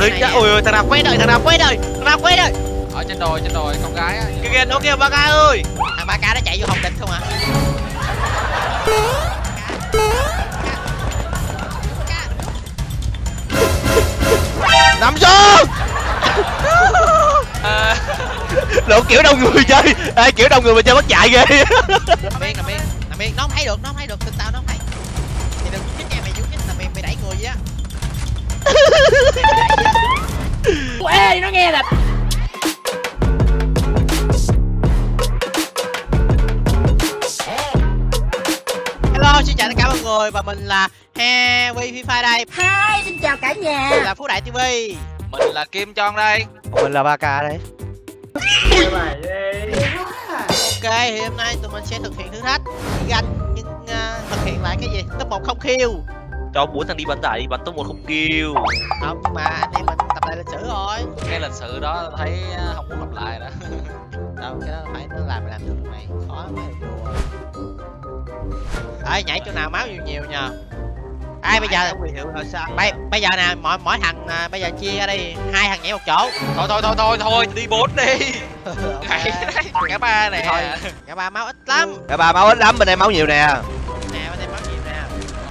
Đấy kìa, ôi thằng nào quét đợi, thằng nào quét đợi. Ở trên đồi con gái á. Kìa nó kìa Ba Ca ơi. Thằng Ba Ca nó chạy vô hồng địch không hả? Nằm xuống. Lộ kiểu đông người chơi. Ê, kiểu đông người mà chơi bắt chạy ghê. Nằm yên, nó không thấy được, thực tao nó không thấy. Thì đừng chết em mày vô chết, nằm yên mày đẩy người vậy á. Ê, nó nghe là hello, xin chào tất cả mọi người và mình là Heavy Free Fire đây. Hi, xin chào cả nhà. Mình là Phú Đại TV. Mình là Kim Chon đây. Mình là Ba Ca đây. Ok, thì hôm nay tụi mình sẽ thực hiện thử thách ganh nhưng thực hiện lại cái gì? Top 1 không kill. Cho muốn thằng đi bắn giải đi bắn top 1 không kill. Không mà anh em mình tập lại lịch sử rồi. Cái lịch sử đó thấy không muốn lặp lại nữa. Đâu cái đó phải nó làm được mày. Khó lắm mới được. Ê, nhảy chỗ nào máu nhiều nhờ. Ai bây giờ bây giờ nè, mỗi thằng bây giờ chia ra đi, hai thằng nhảy một chỗ. Thôi đi 4 đi. Okay. Cả ba nè. Thôi, cả ba máu ít lắm. Bên đây máu nhiều nè.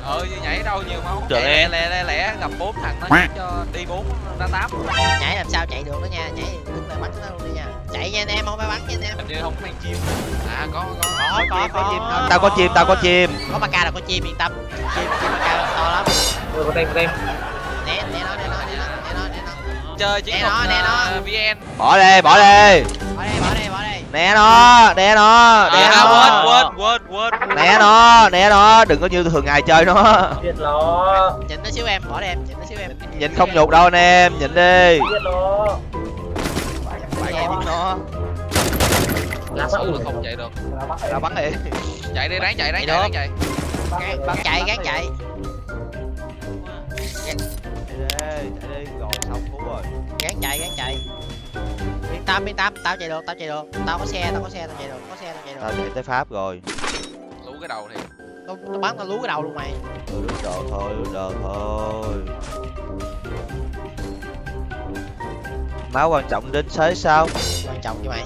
Ừ, nhảy đâu nhiều máu. Lẹ lẹ lẹ gặp 4 thằng nó cho đi 4 ra 8. Nhảy làm sao chạy được đó nha, nhảy đứng lại bắn nó luôn đi nha. Chạy nha anh em, không phải bắn nha anh em. Hình như không có mang chim. À có chim. Tao có chim. Có Ba Ca là có chim, yên tâm. Chim Ba Ca là to lắm. Đưa con đem Né nó. Chơi chiến thuật VN. Bỏ đi. Né nó. Quên. Né nó, đừng có như thường ngày chơi nó. Chết lọ. Nhịn nó xíu em, bỏ đi em, Nhịn không nhục đâu anh em, nhịn đi. Chết lọ. Lá sâu được không chạy được. Là bắn đi. Chạy đi, ráng chạy. Bắn chạy. Chạy đi, rồi xong cứu rồi. Ráng chạy. Yên tâm, tao chạy được. Tao có xe, tao chạy được. Tao chạy tới Pháp rồi. Lú cái đầu thì. Tao bắn tao lú cái đầu luôn mày. Được rồi thôi. Máu quan trọng đến xế sao? Quan trọng chứ mày.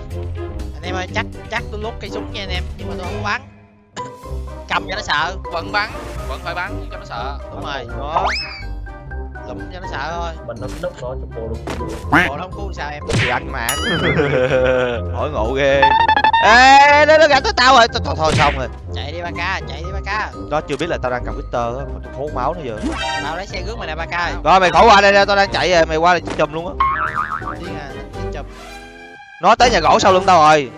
Anh em ơi, chắc tôi lút cây súng nha anh em, nhưng mà tôi không bắn. Cầm cho nó sợ, vẫn phải bắn cho nó sợ. Đúng rồi. Đó. Lụm cho nó sợ thôi. Mình núp nó trong bồ luôn. Bồ nó không cứu sao em. Thì anh mà. Hỏi ngộ ghê. Ê, nó gạt tới tao rồi. Thôi xong rồi. Chạy đi Ba Ca. Nó chưa biết là tao đang cầm Victor á, tao hốt máu nó giờ. Tao lấy xe rước mày nè Ba Ca. Rồi mày khỏi qua đây nè, tao đang chạy rồi, mày qua đây chùm luôn á. Nó tới nhà gỗ sau lưng tao rồi.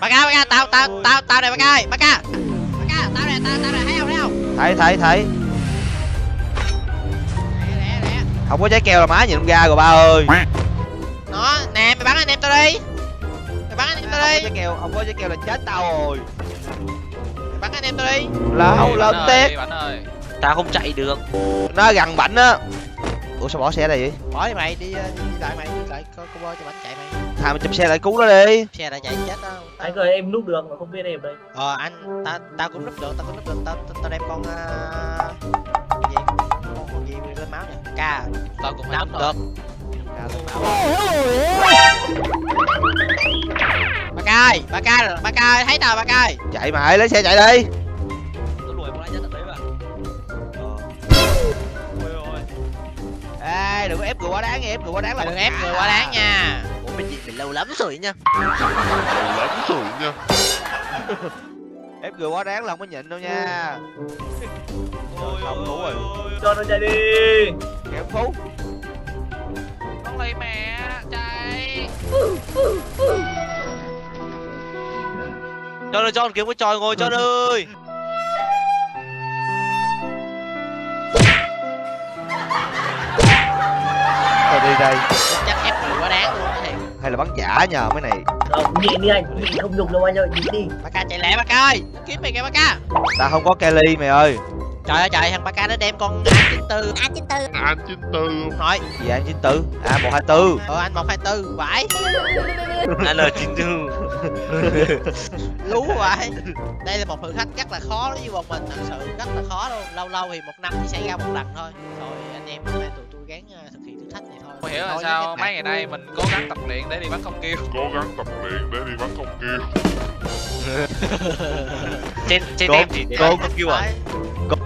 Ba Ca, tao này Ba Ca ơi, Ba Ca, tao này, thấy không? Thấy. Lẹ. Không có trái keo là má nhìn không ra rồi ba ơi. Nó, nè mày bắn anh em tao đi. Không có trái keo là chết tao rồi. Mày bắn anh em tao đi. Lâu tiếc. Tao không chạy được. Nó gần bảnh á. Ủa sao bỏ xe đây vậy? Bỏ đi mày, đi lại coi cho bánh chạy mày. Thà mày chụp xe lại cứu nó đi. Xe lại chạy chết đó. Anh ơi em núp đường mà không biết em đây. Anh tao cũng núp được, tao đem con gì? Con gì lên máu nè. Ca. Tao cũng núp được. Ca lên máu. Ba Ca, thấy tao Ba Ca. Chạy mày, lấy xe chạy đi. Đừng có ép người quá đáng nha, đừng ép người quá đáng nha. Ủa mình lâu lắm rồi nha. Ép người quá đáng là không có nhịn đâu nha. Không đủ rồi. Cho nó chạy đi. Kéo Phú. Con lấy mẹ chạy. Cho nó John kiếm cái tròi ngồi John ơi. Đi đây. Chắc ép người quá đáng luôn thiệt. Hay là bắn giả nhờ mấy này. Không, nhịn đi anh, nhịn không dùng đâu anh ơi, nhịn đi. Ba Ca chạy lẹ Ba Ca ơi, kiếm mày kìa Ba Ca. Tao không có Kelly mày ơi. Trời ơi trời, thằng Ba Ca nó đem con A94. A94. A94 không nói. Gì A94? A124. Ờ anh 124 phải. L94. Lú vậy. Đây là một thử thách rất là khó đối với một mình, thật sự rất là khó luôn. Lâu lâu thì một năm chỉ xảy ra một lần thôi. Rồi anh em hôm nay tụi tôi gắng thực hiện thử thách này thôi. Không hiểu là sao mấy ngày nay mình cố gắng tập luyện để đi bắn không kêu. Trên em thì không kêu à.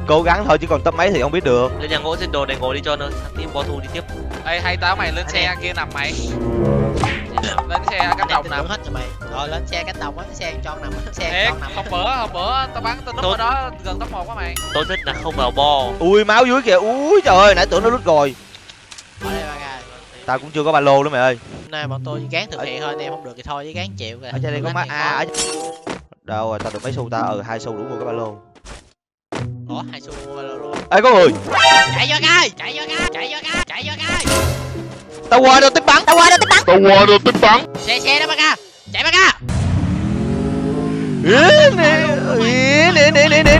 Cố gắng thôi chứ còn tấp mấy thì không biết được. Lên nhà gỗ xin đồ để ngồi đi cho nó team bo thu đi tiếp. Ê hay tao mày lên xe kia nằm mày. Lên xe cánh đồng nằm hết cho mày. Rồi lên xe cánh đồng á, xe cho nằm hết xe nằm. Hôm bữa tao bắn tao núp ở đó gần top 1 á mày. Tôi thích là không vào bo. Ui máu dưới kìa. Úi trời ơi, nãy tưởng nó lút rồi. Ở đây bạn ơi. Tao cũng chưa có ba lô nữa mày ơi. Hôm nay bọn tôi gán thực hiện thôi, anh em không được thì thôi chứ gán chịu kìa. Ở trên đây có má a. Đâu rồi, tao được mấy xu ta? Ừ, 2 xu đủ mua cái ba lô. Ủa, 2 xu mua ba lô luôn. Ê có người. Chạy vô coi, chạy vô coi. Tao qua đâu tiếp bắn, Xe đó Ba Ca. Chạy Ba Ca.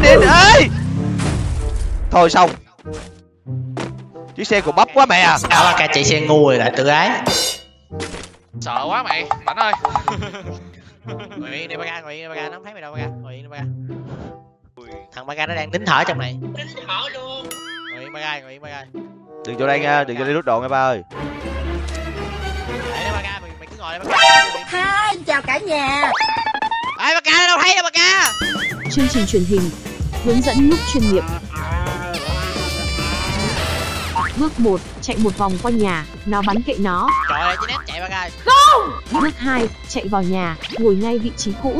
Ê. Thôi xong. Chiếc xe của bắp quá mẹ à. Sao Ba Ca chạy xe ngu rồi lại tự ái. Sợ quá mày, Bảnh ơi. Ngồi yên đi Ba Ca, nó không thấy mày đâu Ba Ca. Ngồi yên đi Ba Ca. Thằng Ba Ca nó đang nín thở trong này. Nín thở luôn. Ngồi yên Ba Ca, Đừng vô đây nha, đừng vô đây rút đồ nha Ba ơi. Để đó Ba Ca, mày cứ ngồi đây Ba Ca. Hi, chào cả nhà. Ai Ba Ca đâu thấy đâu Ba Ca. Chương trình truyền hình hướng dẫn lúc chuyên nghiệp. Bước 1, chạy một vòng quanh nhà, nó bắn kệ nó. Trời ơi, chị nét chạy Ba Ca. Không! Bước 2, chạy vào nhà, ngồi ngay vị trí cũ.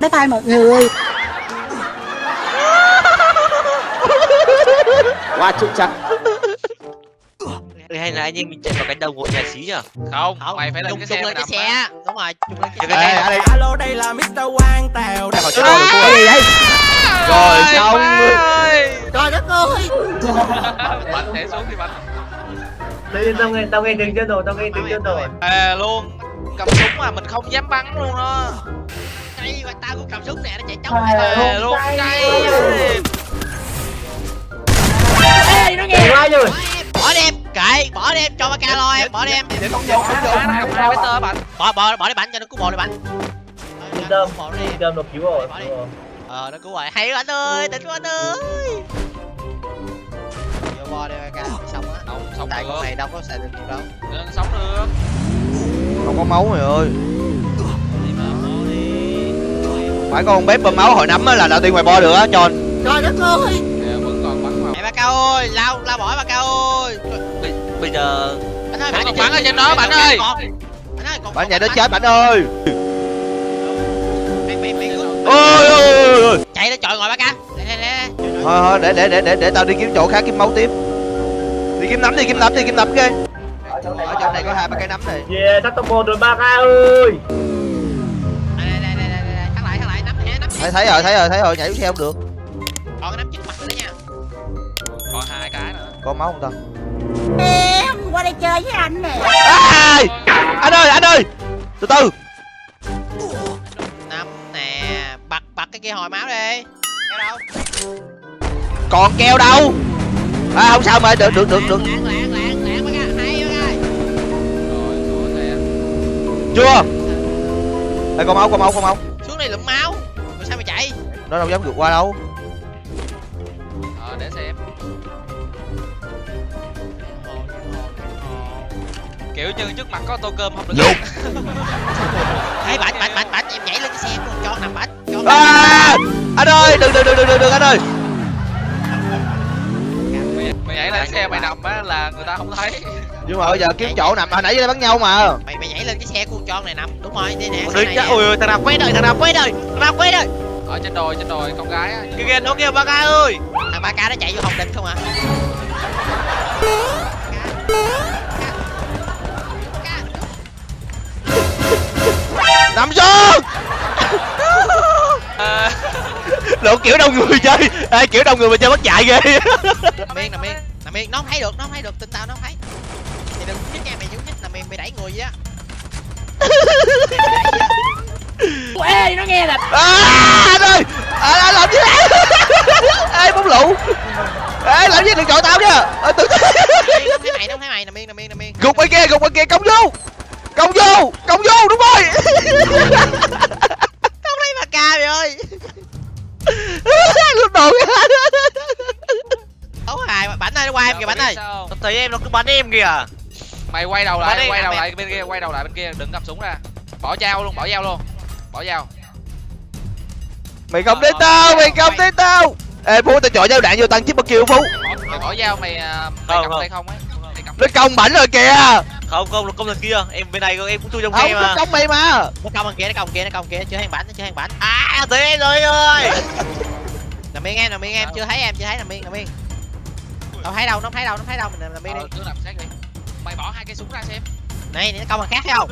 Bye bye mọi người. Quá chúc chắc. Hay là anh em mình chạy vào cánh đồng của nhà xí nhở? Không, mày phải lên cái xe. Đúng rồi, chung lên cái xe. Alo, đây là Mr. Quang Tèo. Đây hỏi chỗ đồ của gì vậy? Rồi xong. Trời đất ơi. Bắn té xuống thì bắn. Tao nghe đừng cho đồ, luôn. Cầm súng mà mình không dám bắn luôn đó. Cây và tao cũng cầm súng nè, nó chạy trống nè luôn. Ê, nó nghe. Bỏ đi em, kệ, bỏ đi em cho Ba Ca lo em, bỏ đi em. Để con vô, bỏ đi bánh cho nó cứu bộ đi bánh. Đơm được cứu rồi. Ờ, nó cứu rồi. Hay quá anh ơi, tỉnh quá anh ơi. Vô bo đi Ba Ca, xong á. Không, xong tại con này đâu có xài được gì đâu. Đừng sống được. Không có máu mày ơi. Phải con bếp bơm máu hồi nấm á là đầu tiên mày bo được á Chon. Trời đất ơi. Vẫn còn bắn vào. Mẹ Ba Ca ơi, lao bỏ Ba Ca ơi. Bây giờ anh ơi bắn ở trên đó Bảnh ơi. Bảnh chạy đến chết Bảnh ơi. Ôi ôi ôi. Chạy nó chọi ngồi Ba Ca. Thôi để tao đi kiếm chỗ khác kiếm máu tiếp. Đi kiếm nấm kìa. Ở chỗ này có 2 ba cây nấm này. Yeah, tắt top 1 rồi Ba Ca ơi. Đây. Thắt lại nấm nè, nấm. Thấy rồi, nhảy xuống xe không được. Còn nấm trước mặt nữa nha. Còn 2 cái nữa. Có máu không ta? Em qua đây chơi với anh nè. À, anh ơi. Từ. Nấm nè, bật cái kia hồi máu đi. Keo đâu? Còn keo đâu? À không sao mà được. Chưa. Ê có máu. Xuống đây lụm máu. Rồi sao mà chạy? Nó đâu dám vượt qua đâu. Để xem. Kiểu như trước mặt có tô cơm không được. Thấy Bảnh em nhảy lên cái xe luôn cho nằm Bảnh. Anh ơi, đừng anh ơi. Mày nhảy lên xe mày nằm á là người ta không thấy. Nhưng mà bây giờ kiếm chỗ nằm, hồi nãy bắn nhau mà. Mày nhảy lên cái xe cu Chon này nằm, đúng rồi, đi nè. Ôi thằng nào quét ơi. Ở trên đồi con gái á. Cái game nó kêu Ba Ca ơi. Thằng Ba Ca nó chạy vô Hồng Định không à? Nằm xuống. Lộn kiểu đông người chơi. Ê, kiểu đông người mà chơi bắt chạy ghê. Nằm yên, nó không thấy được, tin tao nó không thấy. Mày đừng nhích nha, mày nhích nằm yên. mày đẩy người vậy á. Ê nó nghe là anh ơi, anh làm gì vậy? Ê bóng lụ. Ê làm gì đừng gọi tao nha. Tự cái mày đâu, hai mày nằm yên nằm yên nằm yên. Gục ở kia, gục ở kia, cống vô. Cống vô, cống vô đúng rồi. Không lấy Ba Ca mày ơi. Lúc đầu ấu hài mà bảnh ơi, nó qua em kìa bảnh ơi. Tụi em nó cứ bắn em kìa. Mày quay đầu lại, quay đầu lại bên kia, quay đầu lại bên kia, đừng cầm súng ra. Bỏ dao luôn, bỏ dao luôn. Bỏ dao. Mày không tới tao, mày không tới tao. Ê Phú tao chọi dao đạn vô tăng chiếc bất kêu Phú. Mày bỏ dao mày, mày cầm tay không ấy. Nó công bảnh rồi kìa. Không không, nó công thằng kia. Em bên này em cũng chui trong kia mà. Không, nó công mày mà. Nó công thằng kia, nó công kia, nó công kia, chưa hàng bảnh, chưa hàng bảnh. À, tụi em rồi ơi. Nằm yên em, nằm yên em, chưa thấy em, chưa thấy nằm yên, nằm yên. Tao thấy đâu, nó thấy đâu, nó thấy đâu, mình nằm yên đi. Cứ làm xét đi. Mày bỏ hai cây súng ra xem. Này, nó công thằng khác thấy không?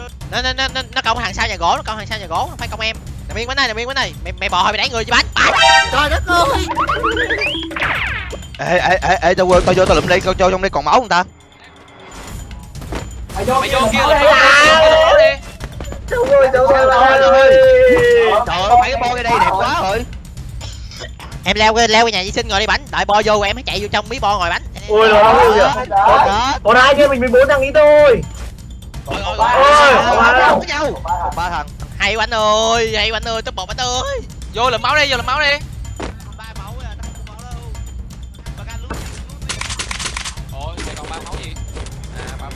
Nó công thằng sau nhà gỗ, nó công thằng sau nhà gỗ, nó phải công em. Nằm yên bánh ơi, nằm yên bánh ơi. Mày bò hơi mày đẩy người cho bánh. Trời đất ơi. Ê, tao quên, tao vô tao lụm đây, tao cho trong đây còn máu người ta. Mày vô kia, vô kia. Trời ơi, phải cái bo ra đây đẹp quá rồi. Em leo cái nhà vệ sinh ngồi đi bánh, đợi bo vô em hãy chạy vô trong mí bo ngồi bánh. Ôi trời ơi. Còn ai kia mình 14 thằng ý tôi. Ôi nhau. Ba thằng. Hay bánh ơi, hay bánh ơi, top 1 bánh ơi. Vô làm máu đi, vô làm máu đi. Ba máu rồi, nó không máu đâu. Ba Ca lút. Ôi, mày còn ba máu gì? À ba.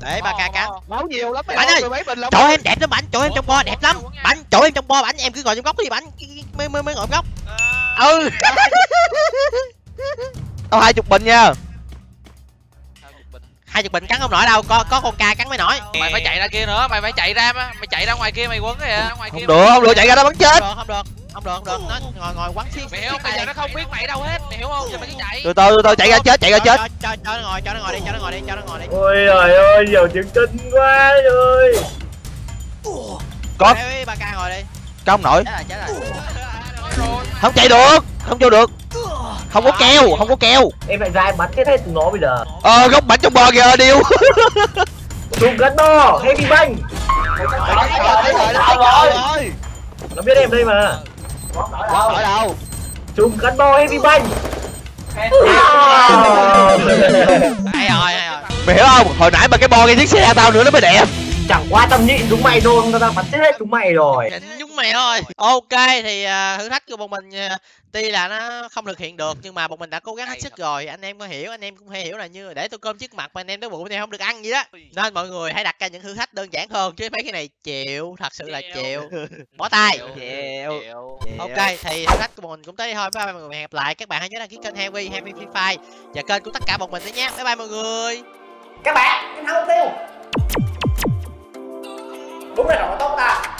Để Ba Ca cắn. Máu nhiều lắm mày. Mấy bình lắm. Chỗ em đẹp lắm bánh, chỗ em trong bo đẹp lắm. Bánh, chỗ em trong bo bánh, em cứ ngồi trong góc đi bánh. Mới ngồi góc. Ừ. Tao 20 bình nha. 20 bình cắn không nổi đâu, có con Ca cắn mới nổi. Mày phải chạy ra kia nữa, mày phải chạy ra mà. Mày chạy ra ngoài kia mày quấn kìa. Không được chạy ra đó bắn chết. Không được. Nó ngồi quấn xiên. Mày hiểu không? Bây giờ nó không biết mày đâu hết, mày hiểu không? Giờ mày cứ chạy. Từ từ chạy ra chết, chạy ra chết. Cho nó ngồi đi, cho nó ngồi đi. Ôi trời ơi, giờ chuyện kinh quá rồi. Có. Ba Ca ngồi đi. Không nổi. Không chạy được, không vô được. Không có keo, không có keo. Em lại ra em bắn chết hết tụi nó bây giờ. Góc bắn trong bờ kìa điêu. Tụi gắn to, Heavy Bang. Trời ơi. Nó biết em đây mà. Đâu ở đâu? Tụi gắn to Heavy Bang. Hay rồi. Mày hiểu không? Hồi nãy mà cái bo cái chiếc xe tao nữa nó mới đẹp. Chẳng qua tao nhịn chúng mày thôi, tao đang bắn chết hết chúng mày rồi. Chúng mày thôi. Ok thì thử thách của bọn mình tuy là nó không thực hiện được nhưng mà bọn mình đã cố gắng hết sức rồi. Anh em có hiểu, anh em cũng hay hiểu là như để tô cơm trước mặt mà anh em tới bụng này không được ăn gì đó. Nên mọi người hãy đặt ra những thử thách đơn giản hơn chứ mấy cái này chịu, thật sự là chịu. Bỏ tay. Chịu. Ok thì thử thách của bọn mình cũng tới đây thôi. Bye bye mọi người, hẹn gặp lại. Các bạn hãy nhớ đăng ký kênh Heavy Free Fire và kênh của tất cả bọn mình nữa nhé. Bye bye mọi người. Các bạn, cái tháo tiêu. Đúng rồi, nó tóc ta.